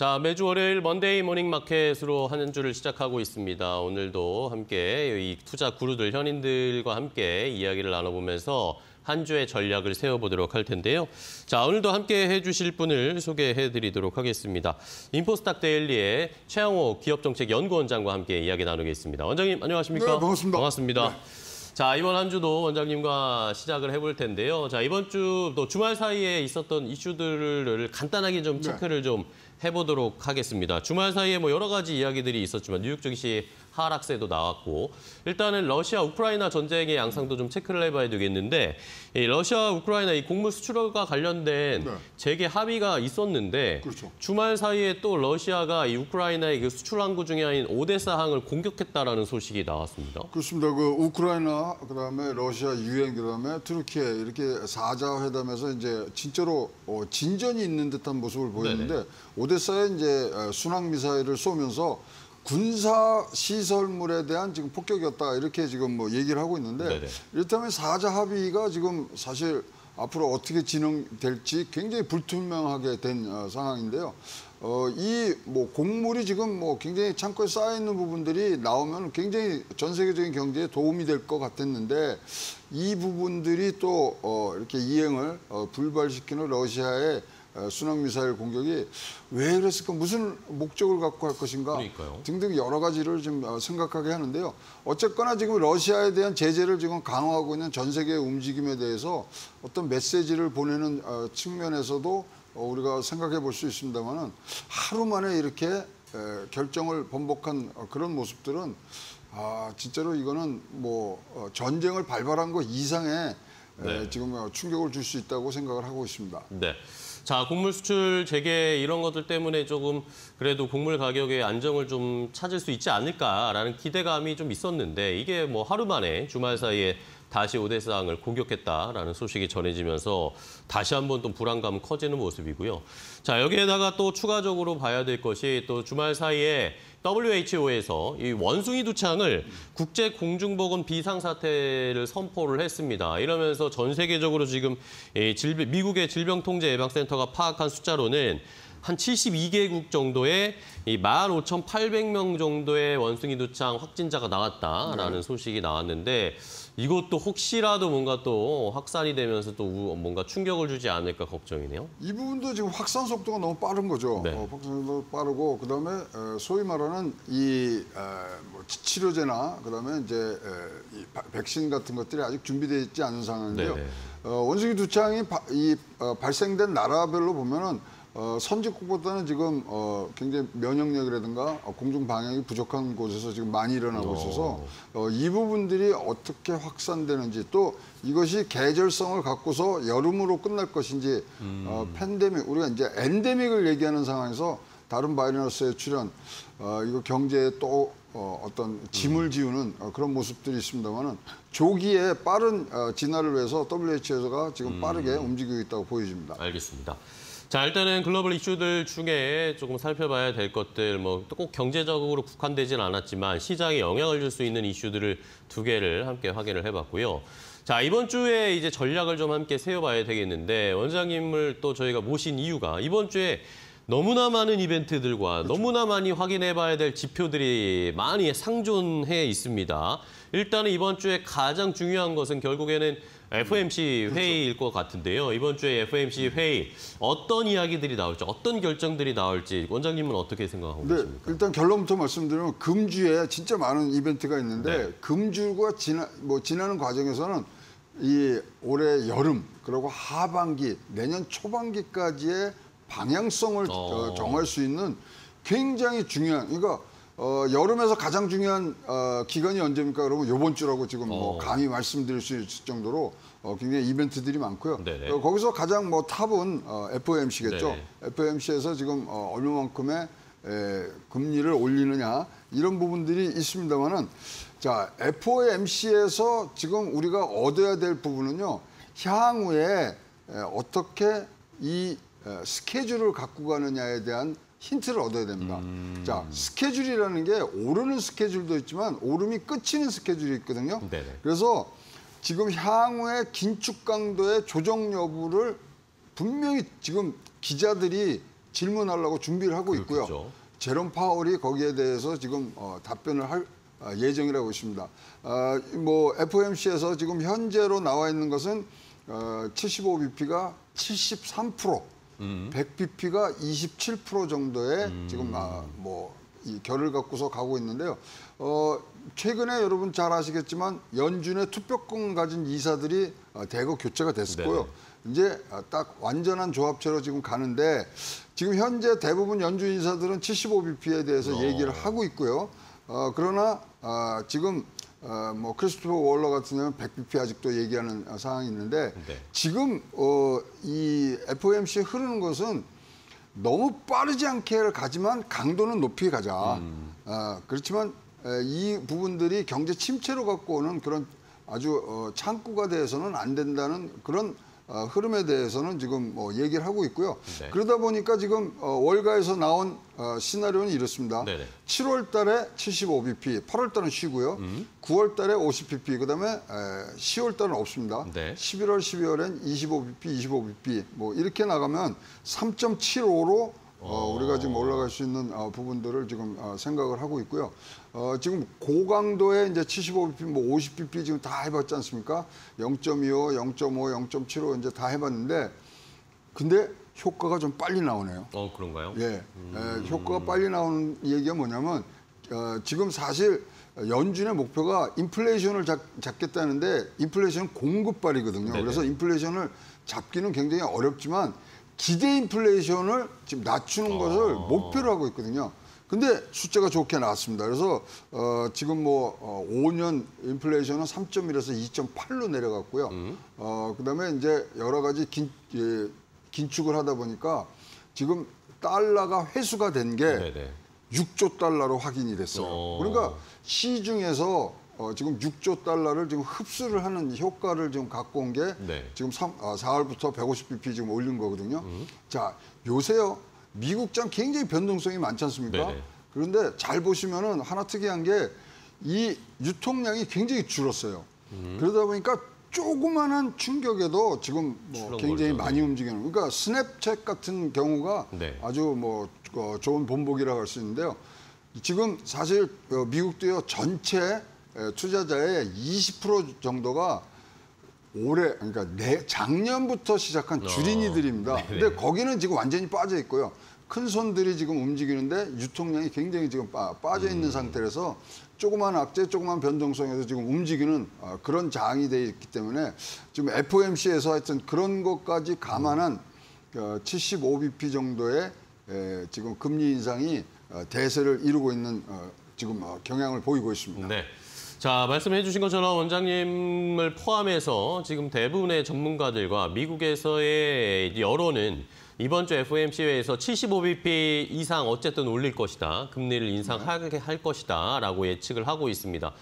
자, 매주 월요일 먼데이 모닝 마켓으로 한 주를 시작하고 있습니다. 오늘도 함께 이 투자 구루들, 현인들과 함께 이야기를 나눠보면서 한 주의 전략을 세워보도록 할 텐데요. 자, 오늘도 함께 해주실 분을 소개해드리도록 하겠습니다. 인포스닥 데일리의 최양오 기업정책연구원장과 함께 이야기 나누겠습니다. 원장님, 안녕하십니까? 네, 반갑습니다. 반갑습니다. 네. 자, 이번 한 주도 원장님과 시작을 해볼 텐데요. 자, 이번 주 또 주말 사이에 있었던 이슈들을 간단하게 좀 체크를 좀 해보도록 하겠습니다. 주말 사이에 뭐 여러 가지 이야기들이 있었지만 뉴욕 증시 하락세도 나왔고, 일단은 러시아 우크라이나 전쟁의 양상도 좀 체크를 해봐야 되겠는데, 이 러시아 우크라이나 이 곡물 수출과 관련된 재계 합의가 있었는데, 그렇죠. 주말 사이에 또 러시아가 이 우크라이나의 그 수출 항구 중에 하나인 오데사항을 공격했다라는 소식이 나왔습니다. 그렇습니다. 그 우크라이나, 그다음에 러시아, 유엔, 그다음에 터키 이렇게 4자 회담에서 이제 진짜로 진전이 있는 듯한 모습을 보였는데, 네네. 오데사에 이제 순항 미사일을 쏘면서 군사 시설물에 대한 지금 폭격이었다, 이렇게 지금 뭐 얘기를 하고 있는데, 네네. 이렇다면 4자 합의가 지금 사실 앞으로 어떻게 진행될지 굉장히 불투명하게 된 상황인데요. 이 뭐 곡물이 지금 뭐 굉장히 창고에 쌓여 있는 부분들이 나오면 굉장히 전 세계적인 경제에 도움이 될 것 같았는데, 이 부분들이 또 이렇게 이행을 불발시키는 러시아의 순항미사일 공격이 왜 그랬을까, 무슨 목적을 갖고 할 것인가, 그러니까요. 등등 여러 가지를 지금 생각하게 하는데요. 어쨌거나 지금 러시아에 대한 제재를 지금 강화하고 있는 전 세계의 움직임에 대해서 어떤 메시지를 보내는 측면에서도 우리가 생각해 볼 수 있습니다만은, 하루 만에 이렇게 결정을 번복한 그런 모습들은 진짜로 이거는 뭐 전쟁을 발발한 것 이상의 지금 충격을 줄 수 있다고 생각을 하고 있습니다. 네. 자, 곡물 수출 재개 이런 것들 때문에 조금 그래도 곡물 가격의 안정을 좀 찾을 수 있지 않을까라는 기대감이 좀 있었는데, 이게 뭐 하루 만에 주말 사이에 다시 오데사항을 공격했다라는 소식이 전해지면서 다시 한번 또 불안감 커지는 모습이고요. 자, 여기에다가 또 추가적으로 봐야 될 것이, 또 주말 사이에 WHO에서 이 원숭이 두창을 국제 공중보건 비상 사태를 선포를 했습니다. 이러면서 전 세계적으로 지금 미국의 질병통제 예방센터가 파악한 숫자로는 한 72개국 정도의 15,800명 정도의 원숭이 두창 확진자가 나왔다라는 소식이 나왔는데, 이것도 혹시라도 뭔가 또 확산이 되면서 또 뭔가 충격을 주지 않을까 걱정이네요. 이 부분도 지금 확산 속도가 너무 빠른 거죠. 네. 확산 속도도 빠르고, 그다음에 소위 말하는 이 뭐 치료제나 그다음에 이제 이 백신 같은 것들이 아직 준비되어 있지 않은 상황인데요. 네네. 원숭이 두창이 발생된 나라별로 보면은 선진국보다는 지금 굉장히 면역력이라든가 공중 방역이 부족한 곳에서 지금 많이 일어나고 있어서 이 부분들이 어떻게 확산되는지, 또 이것이 계절성을 갖고서 여름으로 끝날 것인지, 팬데믹, 우리가 이제 엔데믹을 얘기하는 상황에서 다른 바이러스의 출현, 이거 경제에 또 어떤 짐을 지우는 그런 모습들이 있습니다만은, 조기에 빠른 진화를 위해서 WHO가 지금 빠르게 움직이고 있다고 보여집니다. 알겠습니다. 자, 일단은 글로벌 이슈들 중에 조금 살펴봐야 될 것들, 뭐 꼭 경제적으로 국한되진 않았지만 시장에 영향을 줄 수 있는 이슈들을 두 개를 함께 확인을 해봤고요. 자, 이번 주에 이제 전략을 좀 함께 세워봐야 되겠는데, 원장님을 또 저희가 모신 이유가 이번 주에 너무나 많은 이벤트들과 너무나 많이 확인해봐야 될 지표들이 많이 상존해 있습니다. 일단은 이번 주에 가장 중요한 것은 결국에는 FOMC 회의일 것 같은데요. 이번 주에 FOMC 회의, 어떤 이야기들이 나올지, 어떤 결정들이 나올지 원장님은 어떻게 생각하고 계십니까? 네, 일단 결론부터 말씀드리면 금주에 진짜 많은 이벤트가 있는데, 네. 금주가 지나는 과정에서는 이 올해 여름, 그리고 하반기, 내년 초반기까지의 방향성을 정할 수 있는 굉장히 중요한, 그러니까 여름에서 가장 중요한 기간이 언제입니까? 그러면 요번 주라고 지금 뭐 감히 말씀드릴 수 있을 정도로 굉장히 이벤트들이 많고요. 네네. 거기서 가장 뭐 탑은 FOMC겠죠. 네네. FOMC에서 지금 얼마만큼의 금리를 올리느냐, 이런 부분들이 있습니다만은, 자, FOMC에서 지금 우리가 얻어야 될 부분은요, 향후에 어떻게 이 스케줄을 갖고 가느냐에 대한 힌트를 얻어야 됩니다. 자, 스케줄이라는 게 오르는 스케줄도 있지만 오름이 끝이는 스케줄이 있거든요. 네네. 그래서 지금 향후의 긴축 강도의 조정 여부를 분명히 지금 기자들이 질문하려고 준비를 하고 있고요. 그렇죠. 제롬 파월이 거기에 대해서 지금 답변을 할 예정이라고 있습니다. 뭐 FOMC에서 지금 현재로 나와 있는 것은 75BP가 73%, 100BP가 27% 정도의 지금 이 결을 갖고서 가고 있는데요. 최근에 여러분 잘 아시겠지만 연준의 투표권 가진 이사들이 대거 교체가 됐었고요. 네네. 이제 딱 완전한 조합체로 지금 가는데 지금 현재 대부분 연준 인사들은 75BP에 대해서 얘기를 하고 있고요. 그러나 지금 뭐 크리스토퍼 월러 같은 경우는 100bp 아직도 얘기하는 상황이 있는데 네. 지금 이 FOMC 흐르는 것은 너무 빠르지 않게 가지만 강도는 높이 가자. 그렇지만 이 부분들이 경제 침체로 갖고 오는 그런 아주 창구가 돼서는 안 된다는 그런 흐름에 대해서는 지금 뭐 얘기를 하고 있고요. 네. 그러다 보니까 지금 월가에서 나온 시나리오는 이렇습니다. 네네. 7월 달에 75bp, 8월 달은 쉬고요. 9월 달에 50bp, 그다음에 10월 달은 없습니다. 네. 11월, 12월엔 25bp, 25bp 뭐 이렇게 나가면 3.75로 우리가 지금 올라갈 수 있는 부분들을 지금 생각을 하고 있고요. 지금 고강도에 이제 75bp, 뭐 50bp 지금 다 해봤지 않습니까? 0.25, 0.5, 0.75 이제 다 해봤는데, 근데 효과가 좀 빨리 나오네요. 그런가요? 예, 효과가 빨리 나오는 얘기가 뭐냐면 지금 사실 연준의 목표가 인플레이션을 잡겠다는데 인플레이션은 공급발이거든요. 네네. 그래서 인플레이션을 잡기는 굉장히 어렵지만. 기대 인플레이션을 지금 낮추는 것을 목표로 하고 있거든요. 근데 숫자가 좋게 나왔습니다. 그래서 지금 뭐 5년 인플레이션은 3.1에서 2.8로 내려갔고요. 그다음에 이제 여러 가지 긴축을 하다 보니까 지금 달러가 회수가 된 게 6조 달러로 확인이 됐어요. 그러니까 시중에서 지금 6조 달러를 지금 흡수를 하는 효과를 지금 갖고 온 게 네. 지금 4월부터 150bp 지금 올린 거거든요. 자, 요새요. 미국장 굉장히 변동성이 많지 않습니까? 네네. 그런데 잘 보시면은 하나 특이한 게 이 유통량이 굉장히 줄었어요. 그러다 보니까 조그마한 충격에도 지금 뭐 굉장히 많이 움직이는. 그러니까 스냅챗 같은 경우가 네. 아주 뭐 좋은 본보기라고 할 수 있는데요. 지금 사실 미국도요 전체 투자자의 20% 정도가 올해, 그러니까 작년부터 시작한 주린이들입니다. 근데 거기는 지금 완전히 빠져 있고요. 큰 손들이 지금 움직이는데 유통량이 굉장히 지금 빠져 있는 상태라서 조그만 악재, 조그만 변동성에서 지금 움직이는 그런 장이 돼 있기 때문에 지금 FOMC에서 하여튼 그런 것까지 감안한 75bp 정도의 지금 금리 인상이 대세를 이루고 있는 지금 경향을 보이고 있습니다. 네. 자, 말씀해 주신 것처럼 원장님을 포함해서 지금 대부분의 전문가들과 미국에서의 여론은 이번 주 FOMC 회의에서 75bp 이상 어쨌든 올릴 것이다. 금리를 인상하게 할 것이다. 라고 예측을 하고 있습니다.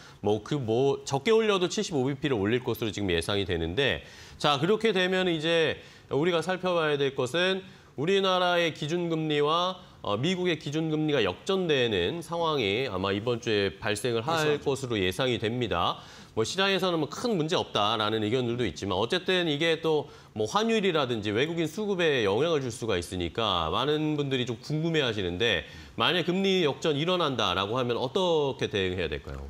적게 올려도 75bp를 올릴 것으로 지금 예상이 되는데 자, 그렇게 되면 이제 우리가 살펴봐야 될 것은 우리나라의 기준금리와 미국의 기준금리가 역전되는 상황이 아마 이번 주에 발생을 할 것으로 예상이 됩니다. 뭐 시장에서는 뭐 큰 문제 없다라는 의견들도 있지만 어쨌든 이게 또 뭐 환율이라든지 외국인 수급에 영향을 줄 수가 있으니까 많은 분들이 좀 궁금해하시는데 만약 금리 역전 일어난다라고 하면 어떻게 대응해야 될까요?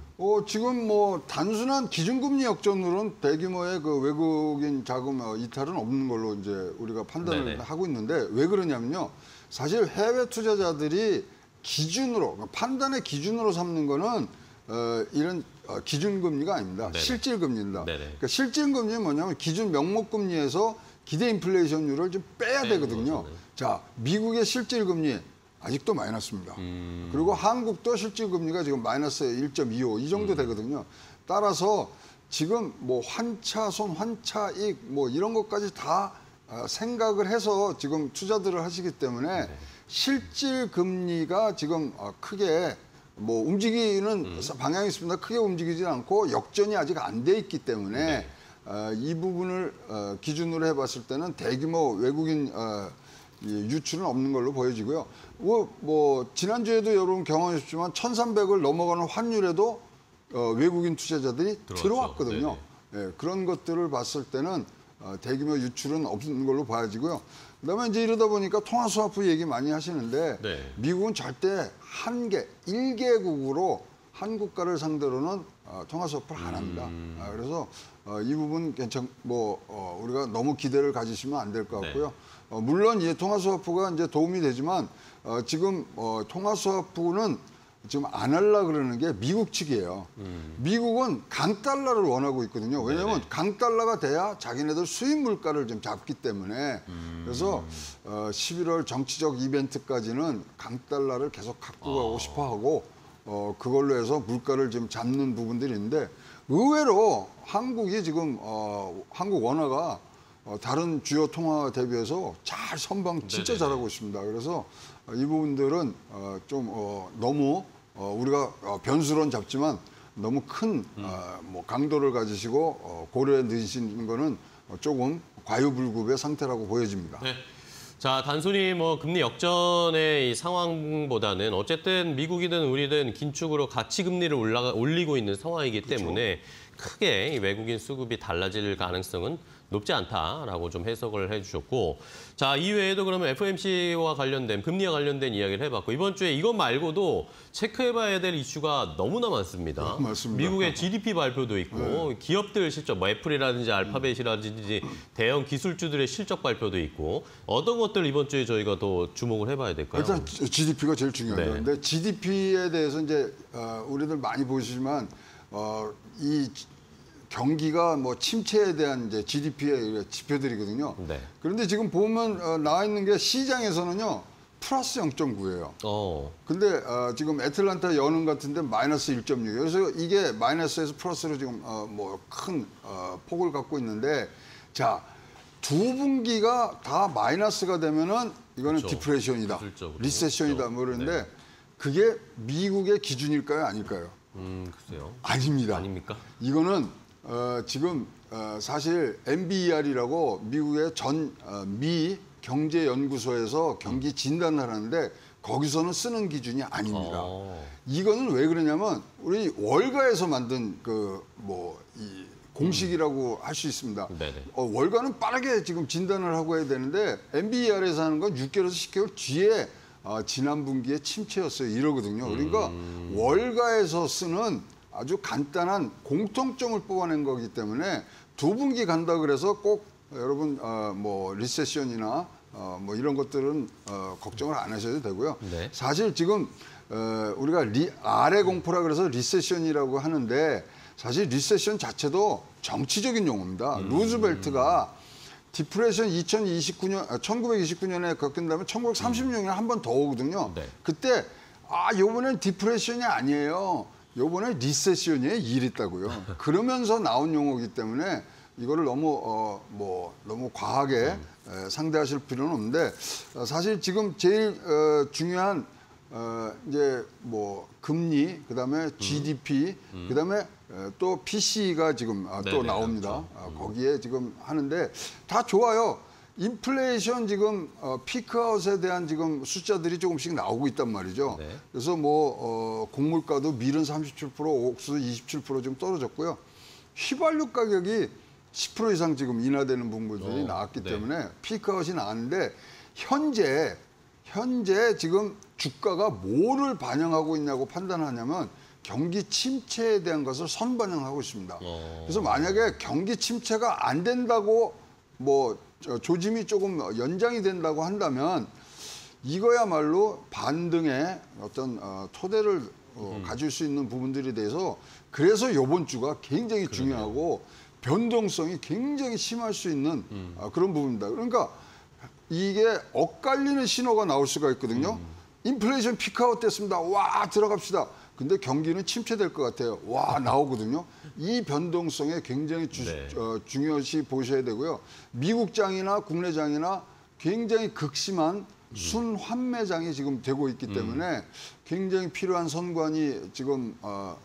지금 뭐 단순한 기준금리 역전으로는 대규모의 그 외국인 자금 이탈은 없는 걸로 이제 우리가 판단을 네네. 하고 있는데 왜 그러냐면요. 사실 해외 투자자들이 기준으로 판단의 기준으로 삼는 거는 이런 기준금리가 아닙니다. 네네. 실질금리입니다. 그러니까 실질금리는 뭐냐면 기준 명목금리에서 기대 인플레이션율을 좀 빼야 되거든요. 자, 미국의 실질금리 아직도 마이너스입니다. 그리고 한국도 실질금리가 지금 마이너스 1.25 이 정도 되거든요. 따라서 지금 뭐 환차손, 환차익 뭐 이런 것까지 다 생각을 해서 지금 투자들을 하시기 때문에 네. 실질 금리가 지금 크게 뭐 움직이는 방향이 있습니다. 크게 움직이지 않고 역전이 아직 안 돼 있기 때문에 네. 이 부분을 기준으로 해봤을 때는 대규모 외국인 유출은 없는 걸로 보여지고요. 뭐 지난주에도 여러분 경험하셨지만 1,300을 넘어가는 환율에도 외국인 투자자들이 들어왔거든요. 네, 그런 것들을 봤을 때는 대규모 유출은 없는 걸로 봐야지고요. 그다음에 이제 이러다 보니까 통화 스와프 얘기 많이 하시는데 네. 미국은 절대 한 개, 1개국으로 한 국가를 상대로는 통화 스와프를 안 합니다. 그래서 이 부분 우리가 너무 기대를 가지시면 안 될 것 같고요. 네. 물론 이 통화 스와프가 이제 도움이 되지만 지금 통화 스와프는 지금 안 하려고 그러는 게 미국 측이에요. 미국은 강달러를 원하고 있거든요. 왜냐하면 강달러가 돼야 자기네들 수입 물가를 좀 잡기 때문에 그래서 11월 정치적 이벤트까지는 강달러를 계속 갖고 가고 싶어 하고 그걸로 해서 물가를 좀 잡는 부분들이 있는데 의외로 한국이 지금 한국 원화가 다른 주요 통화 대비해서 잘 선방 진짜 네네. 잘하고 있습니다. 그래서 이 부분들은 좀 너무 우리가 변수론 잡지만 너무 큰 뭐 강도를 가지시고 고려해 드시는 거는 조금 과유불급의 상태라고 보여집니다. 네. 자, 단순히 뭐 금리 역전의 이 상황보다는 어쨌든 미국이든 우리든 긴축으로 같이 금리를 올리고 있는 상황이기 그렇죠. 때문에 크게 이 외국인 수급이 달라질 가능성은 높지 않다라고 좀 해석을 해주셨고 자 이외에도 그러면 FOMC와 관련된 금리와 관련된 이야기를 해봤고 이번 주에 이것 말고도 체크해봐야 될 이슈가 너무나 많습니다. 맞습니다. 미국의 GDP 발표도 있고 네. 기업들 실적, 뭐 애플이라든지 알파벳이라든지 대형 기술주들의 실적 발표도 있고 어떤 것들 이번 주에 저희가 더 주목을 해봐야 될까요? 일단 GDP가 제일 중요하죠. 네. 근데 GDP에 대해서 이제 우리들 많이 보시지만 이 경기가 뭐 침체에 대한 이제 GDP의 지표들이거든요. 네. 그런데 지금 보면 나와 있는 게 시장에서는요 플러스 0.9예요. 근데 지금 애틀란타 연은 같은데 마이너스 1.6. 그래서 이게 마이너스에서 플러스로 지금 뭐 큰 폭을 갖고 있는데 자, 두 분기가 다 마이너스가 되면은 이거는 그렇죠. 디프레션이다, 리세션이다 그러는데 네. 그게 미국의 기준일까요, 아닐까요? 글쎄요. 아닙니다. 아닙니까? 이거는 지금 사실 MBER이라고 미국의 전 미 경제연구소에서 경기 진단을 하는데 거기서는 쓰는 기준이 아닙니다. 이거는 왜 그러냐면 우리 월가에서 만든 그 뭐 이 공식이라고 할 수 있습니다. 월가는 빠르게 지금 진단을 하고 해야 되는데 MBER에서 하는 건 6개월에서 10개월 뒤에 지난 분기에 침체였어요. 이러거든요. 그러니까 월가에서 쓰는 아주 간단한 공통점을 뽑아낸 거기 때문에 두 분기 간다 그래서 꼭 여러분 뭐 리세션이나 뭐 이런 것들은 걱정을 안 하셔도 되고요. 네. 사실 지금 우리가 아래 공포라 그래서 리세션이라고 하는데 사실 리세션 자체도 정치적인 용어입니다. 루즈벨트가 디프레션 1929년에 겪은 다음에 1936년에 한 번 더 오거든요. 네. 그때 아, 요번엔 디프레션이 아니에요. 요번에 리세션이에요. 일 있다고요. 그러면서 나온 용어이기 때문에 이거를 너무 너무 과하게 상대하실 필요는 없는데 사실 지금 제일 중요한 이제 뭐 금리, 그다음에 GDP, 그다음에 또 PC가 지금 또 나옵니다. 거기에 지금 하는데 다 좋아요. 인플레이션 지금 피크아웃에 대한 지금 숫자들이 조금씩 나오고 있단 말이죠. 네. 그래서 뭐 곡물가도 밀은 37%, 옥수 27% 좀 떨어졌고요. 휘발유 가격이 10% 이상 지금 인하되는 부분들이 나왔기 네. 때문에 피크아웃이 나왔는데 현재 지금 주가가 뭐를 반영하고 있냐고 판단하냐면 경기 침체에 대한 것을 선반영하고 있습니다. 그래서 만약에 경기 침체가 안 된다고 뭐 조짐이 조금 연장이 된다고 한다면 이거야말로 반등의 어떤 토대를 가질 수 있는 부분들에 대해서 그래서 이번 주가 굉장히 그러네요. 중요하고 변동성이 굉장히 심할 수 있는 그런 부분입니다. 그러니까 이게 엇갈리는 신호가 나올 수가 있거든요. 인플레이션 피크아웃 됐습니다. 와, 들어갑시다. 근데 경기는 침체될 것 같아요. 와, 나오거든요. 이 변동성에 굉장히 네. 중요시 보셔야 되고요. 미국장이나 국내장이나 굉장히 극심한 순환매장이 지금 되고 있기 때문에 굉장히 필요한 선관이 지금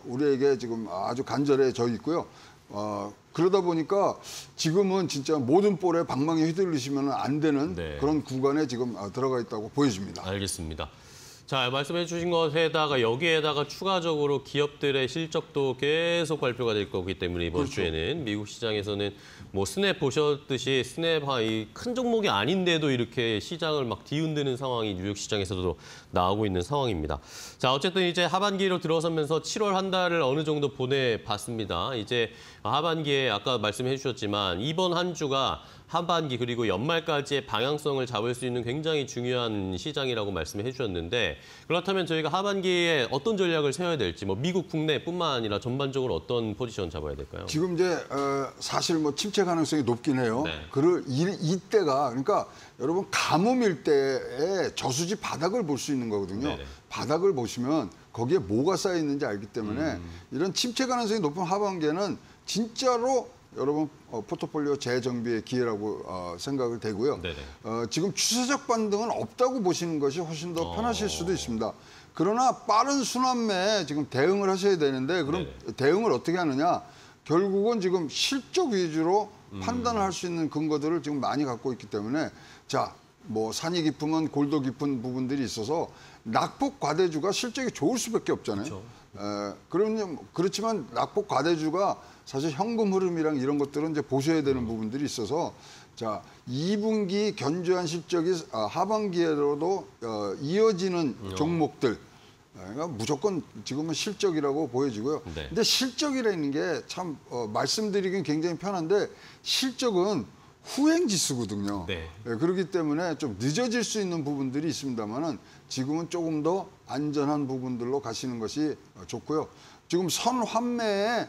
우리에게 지금 아주 간절해져 있고요. 그러다 보니까 지금은 진짜 모든 볼에 방망이 휘둘리시면 안 되는 네. 그런 구간에 지금 들어가 있다고 보여집니다. 알겠습니다. 자, 말씀해 주신 것에다가 여기에다가 추가적으로 기업들의 실적도 계속 발표가 될 거기 때문에 이번 그렇죠. 주에는 미국 시장에서는 뭐 스냅 보셨듯이 스냅이 큰 종목이 아닌데도 이렇게 시장을 막 뒤흔드는 상황이 뉴욕 시장에서도 나오고 있는 상황입니다. 자, 어쨌든 이제 하반기로 들어서면서 7월 한 달을 어느 정도 보내봤습니다. 이제 하반기에 아까 말씀해 주셨지만 이번 한 주가 하반기 그리고 연말까지의 방향성을 잡을 수 있는 굉장히 중요한 시장이라고 말씀해 주셨는데 그렇다면 저희가 하반기에 어떤 전략을 세워야 될지 뭐 미국 국내뿐만 아니라 전반적으로 어떤 포지션 잡아야 될까요? 지금 이제 사실 뭐 침체 가능성이 높긴 해요. 네. 이때가 그러니까 여러분 가뭄일 때에 저수지 바닥을 볼 수 있는 거거든요. 네네. 바닥을 보시면 거기에 뭐가 쌓여 있는지 알기 때문에 이런 침체 가능성이 높은 하반기에는 진짜로 여러분 포트폴리오 재정비의 기회라고 생각을 되고요. 지금 추세적 반등은 없다고 보시는 것이 훨씬 더 편하실 수도 있습니다. 그러나 빠른 순환매에 지금 대응을 하셔야 되는데 그럼 네네. 대응을 어떻게 하느냐. 결국은 지금 실적 위주로 판단을 할 수 있는 근거들을 지금 많이 갖고 있기 때문에 자, 뭐 산이 깊으면 골도 깊은 부분들이 있어서 낙폭 과대주가 실적이 좋을 수밖에 없잖아요. 그렇죠. 그렇지만 낙폭 과대주가 사실 현금 흐름이랑 이런 것들은 이제 보셔야 되는 부분들이 있어서 자 2분기 견조한 실적이 하반기에로도 이어지는 종목들 그러니까 무조건 지금은 실적이라고 보여지고요. 네. 근데 실적이라는 게 참 말씀드리긴 굉장히 편한데 실적은 후행지수거든요. 네. 네, 그렇기 때문에 좀 늦어질 수 있는 부분들이 있습니다만은 지금은 조금 더 안전한 부분들로 가시는 것이 좋고요. 지금 선환매에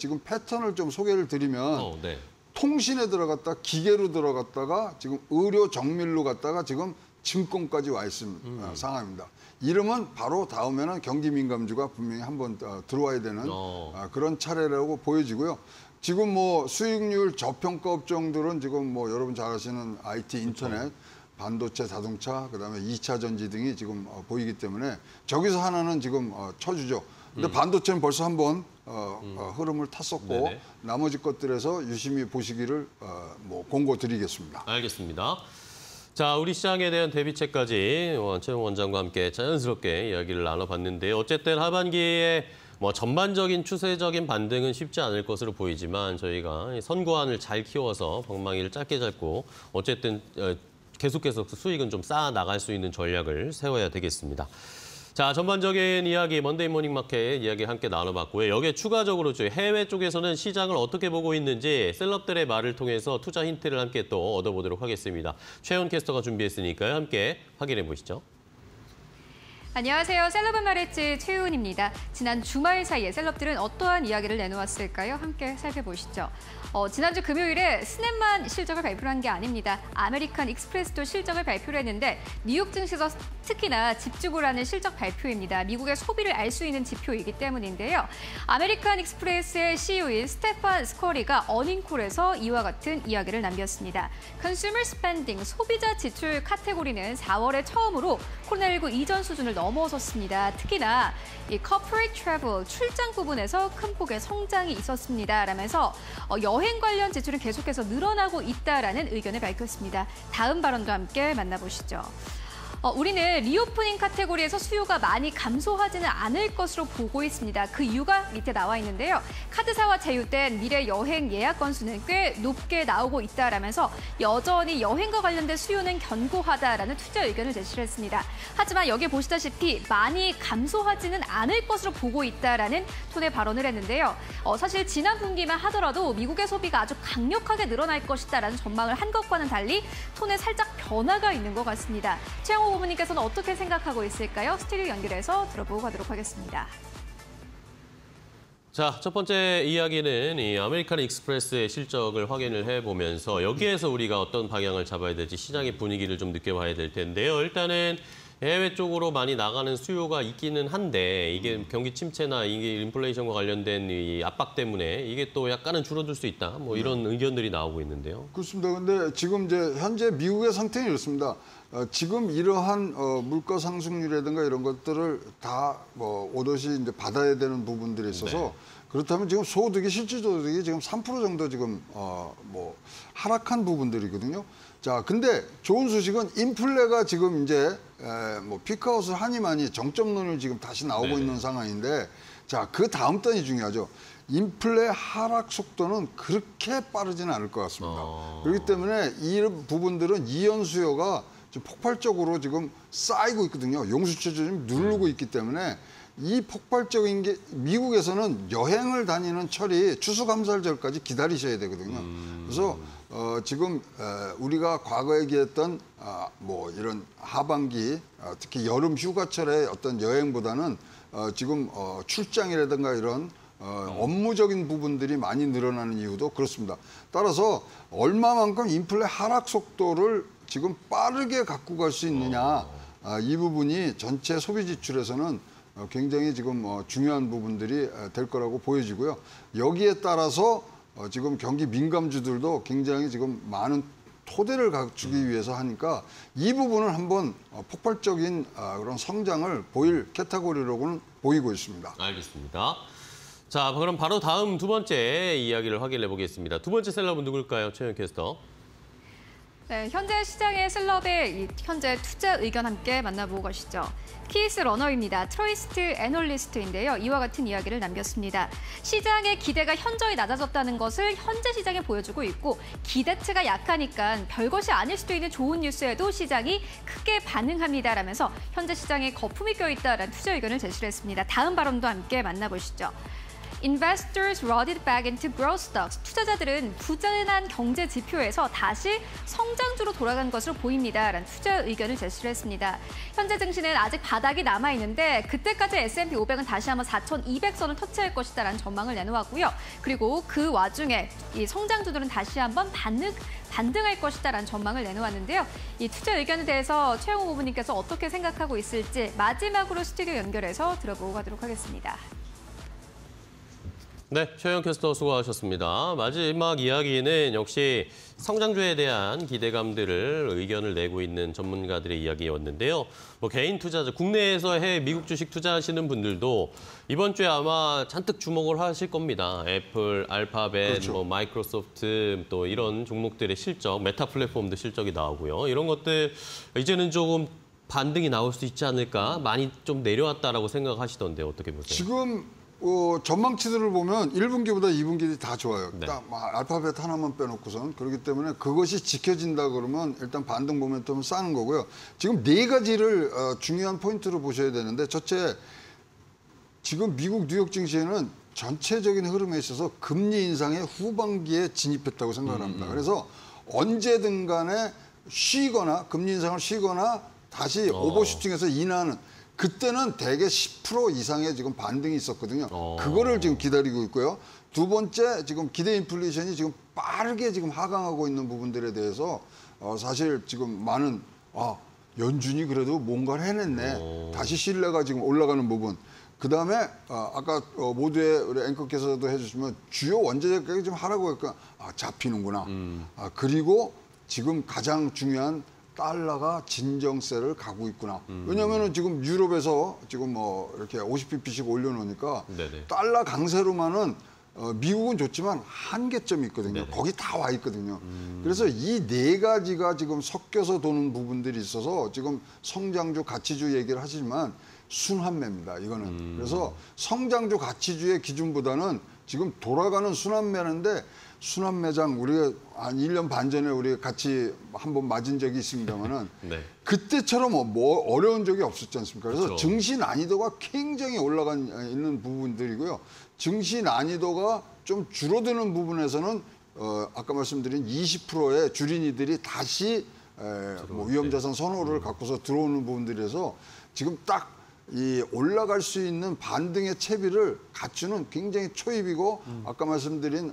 지금 패턴을 좀 소개를 드리면 네. 통신에 들어갔다 기계로 들어갔다가 지금 의료 정밀로 갔다가 지금 증권까지 와 있는 상황입니다. 이름은 바로 다음에는 경기 민감주가 분명히 한번 들어와야 되는 그런 차례라고 보여지고요. 지금 뭐 수익률 저평가 업종들은 지금 뭐 여러분 잘 아시는 IT, 인터넷, 그렇죠. 반도체, 자동차, 그다음에 2차 전지 등이 지금 보이기 때문에 저기서 하나는 지금 쳐주죠. 근데 반도체는 벌써 한번 흐름을 탔었고 네네. 나머지 것들에서 유심히 보시기를 뭐 공고드리겠습니다. 알겠습니다. 자, 우리 시장에 대한 대비책까지 최영오 원장과 함께 자연스럽게 이야기를 나눠봤는데요. 어쨌든 하반기에 뭐 전반적인 추세적인 반등은 쉽지 않을 것으로 보이지만 저희가 선구안을 잘 키워서 방망이를 짧게 잡고 어쨌든 계속해서 수익은 좀 쌓아 나갈 수 있는 전략을 세워야 되겠습니다. 자, 전반적인 이야기, 먼데이 모닝 마켓 이야기 함께 나눠봤고요. 여기에 추가적으로 저희 해외 쪽에서는 시장을 어떻게 보고 있는지 셀럽들의 말을 통해서 투자 힌트를 함께 또 얻어보도록 하겠습니다. 최효은 캐스터가 준비했으니까요. 함께 확인해 보시죠. 안녕하세요. 셀럽은 말했지 최효은입니다. 지난 주말 사이에 셀럽들은 어떠한 이야기를 내놓았을까요? 함께 살펴보시죠. 지난주 금요일에 스냅만 실적을 발표한 게 아닙니다. 아메리칸 익스프레스도 실적을 발표를 했는데 뉴욕 증시에서 특히나 집주고라는 실적 발표입니다. 미국의 소비를 알 수 있는 지표이기 때문인데요. 아메리칸 익스프레스의 CEO인 스테판 스커리가 어닝콜에서 이와 같은 이야기를 남겼습니다. 컨슈머 스펜딩, 소비자 지출 카테고리는 4월에 처음으로 코로나19 이전 수준을 넘어섰습니다. 특히나 이 corporate travel, 출장 부분에서 큰 폭의 성장이 있었습니다. 라면서 여행 관련 지출은 계속해서 늘어나고 있다라는 의견을 밝혔습니다. 다음 발언도 함께 만나보시죠. 우리는 리오프닝 카테고리에서 수요가 많이 감소하지는 않을 것으로 보고 있습니다. 그 이유가 밑에 나와 있는데요. 카드사와 제휴된 미래 여행 예약 건수는 꽤 높게 나오고 있다라면서 여전히 여행과 관련된 수요는 견고하다라는 투자 의견을 제시를 했습니다. 하지만 여기 보시다시피 많이 감소하지는 않을 것으로 보고 있다라는 톤의 발언을 했는데요. 사실 지난 분기만 하더라도 미국의 소비가 아주 강력하게 늘어날 것이다라는 전망을 한 것과는 달리 톤에 살짝 변화가 있는 것 같습니다. 최양오 부모님께서는 어떻게 생각하고 있을까요? 스튜디오 연결해서 들어보고 가도록 하겠습니다. 자, 첫 번째 이야기는 이 아메리칸 익스프레스의 실적을 확인을 해보면서 여기에서 우리가 어떤 방향을 잡아야 될지 시장의 분위기를 좀 느껴봐야 될 텐데요. 일단은 해외 쪽으로 많이 나가는 수요가 있기는 한데 이게 경기 침체나 이게 인플레이션과 관련된 이 압박 때문에 이게 또 약간은 줄어들 수 있다. 뭐 이런 의견들이 나오고 있는데요. 그렇습니다. 근데 지금 이제 현재 미국의 상태는 이렇습니다. 지금 이러한 물가 상승률이라든가 이런 것들을 다 뭐 오롯이 이제 받아야 되는 부분들이 있어서 네. 그렇다면 지금 소득이 실질소득이 지금 3% 정도 지금 뭐 하락한 부분들이거든요. 자, 근데 좋은 소식은 인플레가 지금 이제 뭐 피크아웃을 하니만이 정점론을 지금 다시 나오고 네네. 있는 상황인데 자, 그 다음 단이 중요하죠. 인플레 하락 속도는 그렇게 빠르지는 않을 것 같습니다. 그렇기 때문에 이 부분들은 이연 수요가 지금 폭발적으로 지금 쌓이고 있거든요. 용수철도 지금 누르고 있기 때문에 이 폭발적인 게 미국에서는 여행을 다니는 철이 추수감사절까지 기다리셔야 되거든요. 그래서 지금 우리가 과거에 얘기했던 뭐 이런 하반기 특히 여름 휴가철의 어떤 여행보다는 지금 출장이라든가 이런 업무적인 부분들이 많이 늘어나는 이유도 그렇습니다. 따라서 얼마만큼 인플레 하락 속도를 지금 빠르게 갖고 갈 수 있느냐 이 부분이 전체 소비 지출에서는 굉장히 지금 중요한 부분들이 될 거라고 보여지고요. 여기에 따라서 지금 경기 민감주들도 굉장히 지금 많은 토대를 갖추기 위해서 하니까 이 부분은 한번 폭발적인 그런 성장을 보일 카테고리로는 보이고 있습니다. 알겠습니다. 자, 그럼 바로 다음 두 번째 이야기를 확인해 보겠습니다. 두 번째 셀럽은 누굴까요? 최효은 캐스터. 네, 현재 시장의 셀럽의 현재 투자 의견 함께 만나보고 가시죠. 키스 러너입니다. 트루이스트 애널리스트인데요. 이와 같은 이야기를 남겼습니다. 시장의 기대가 현저히 낮아졌다는 것을 현재 시장에 보여주고 있고 기대치가 약하니까 별것이 아닐 수도 있는 좋은 뉴스에도 시장이 크게 반응합니다라면서 현재 시장에 거품이 껴있다라는 투자 의견을 제시했습니다. 다음 발언도 함께 만나보시죠. Investors rallied back into growth stocks. 투자자들은 부진한 경제 지표에서 다시 성장주로 돌아간 것으로 보입니다라는 투자 의견을 제시했습니다. 현재 증시는 아직 바닥이 남아있는데 그때까지 S&P 500은 다시 한번 4,200선을 터치할 것이다라는 전망을 내놓았고요. 그리고 그 와중에 이 성장주들은 다시 한번 반등할 것이다라는 전망을 내놓았는데요. 이 투자 의견에 대해서 최양오 고문님께서 어떻게 생각하고 있을지 마지막으로 스튜디오 연결해서 들어보고 가도록 하겠습니다. 네, 최효은 캐스터 수고하셨습니다. 마지막 이야기는 역시 성장주에 대한 기대감들을 의견을 내고 있는 전문가들의 이야기였는데요. 뭐 개인 투자자, 국내에서 해외 미국 주식 투자하시는 분들도 이번 주에 아마 잔뜩 주목을 하실 겁니다. 애플, 알파벳, 그렇죠. 뭐 마이크로소프트 또 이런 종목들의 실적, 메타 플랫폼도 실적이 나오고요. 이런 것들 이제는 조금 반등이 나올 수 있지 않을까? 많이 좀 내려왔다라고 생각하시던데 어떻게 보세요? 지금 전망치들을 보면 1분기보다 2분기들이 다 좋아요. 네. 딱 알파벳 하나만 빼놓고선. 그렇기 때문에 그것이 지켜진다 그러면 일단 반등 모멘텀을 쌓는 거고요. 지금 네 가지를 중요한 포인트로 보셔야 되는데 첫째, 지금 미국 뉴욕 증시에는 전체적인 흐름에 있어서 금리 인상의 후반기에 진입했다고 생각을 합니다. 그래서 언제든 간에 쉬거나 금리 인상을 쉬거나 다시 오버슈팅해서 인하하는 그때는 대개 10% 이상의 지금 반등이 있었거든요. 그거를 지금 기다리고 있고요. 두 번째, 지금 기대 인플레이션이 지금 빠르게 지금 하강하고 있는 부분들에 대해서 사실 지금 많은 연준이 그래도 뭔가를 해냈네. 다시 신뢰가 지금 올라가는 부분. 그다음에 아까 모두의 우리 앵커께서도 해주시면 주요 원자재 가격이 좀 하라고 하니까 잡히는구나. 그리고 지금 가장 중요한 달러가 진정세를 가고 있구나. 왜냐하면 지금 유럽에서 지금 뭐 이렇게 50pp씩 올려놓으니까 네네. 달러 강세로만은 미국은 좋지만 한계점이 있거든요. 네네. 거기 다 와 있거든요. 그래서 이 네 가지가 지금 섞여서 도는 부분들이 있어서 지금 성장주, 가치주 얘기를 하시지만 순환매입니다. 이거는. 그래서 성장주, 가치주의 기준보다는 지금 돌아가는 순환매인데 순환매장 우리가 한 1년 반 전에 우리 같이 한번 맞은 적이 있습니다만은 네. 그때처럼 뭐 어려운 적이 없었지 않습니까? 그래서 그렇죠. 증시 난이도가 굉장히 올라가 있는 부분들이고요. 증시 난이도가 좀 줄어드는 부분에서는 아까 말씀드린 20%의 주린이들이 다시 뭐 위험자산 선호를 갖고서 들어오는 부분들에서 지금 딱 이 올라갈 수 있는 반등의 채비를 갖추는 굉장히 초입이고 아까 말씀드린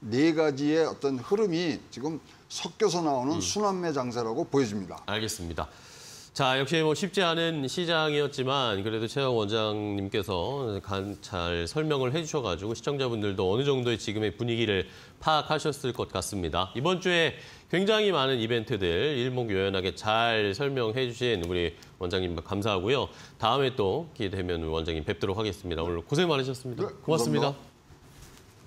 네 가지의 어떤 흐름이 지금 섞여서 나오는 순환매 장세라고 보여집니다. 알겠습니다. 자, 역시 뭐 쉽지 않은 시장이었지만 그래도 최양오 원장님께서 잘 설명을 해주셔가지고 시청자분들도 어느 정도의 지금의 분위기를 파악하셨을 것 같습니다. 이번 주에 굉장히 많은 이벤트들 일목요연하게 잘 설명해 주신 우리 원장님 감사하고요. 다음에 또 기회되면 원장님 뵙도록 하겠습니다. 오늘 고생 많으셨습니다. 고맙습니다. 감사합니다.